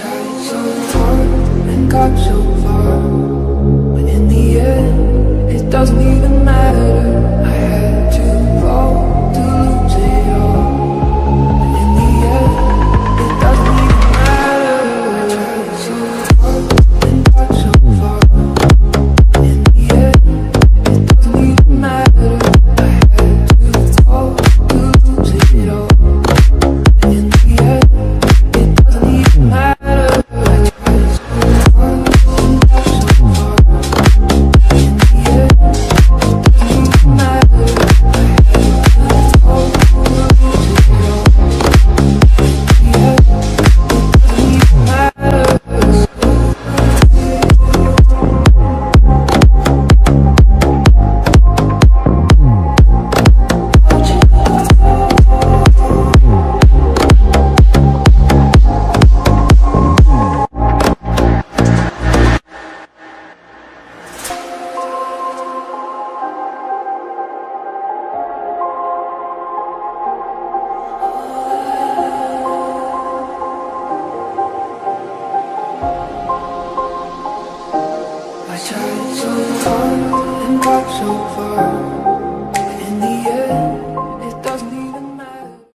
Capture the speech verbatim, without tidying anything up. tried so hard and got so far, but in the end, it doesn't even matter. I had to fall to lose it all, but in the end, it doesn't even matter. I tried so hard and got so far, but in the end, it doesn't even matter. I had to fall to lose it all. I tried so hard and got so far.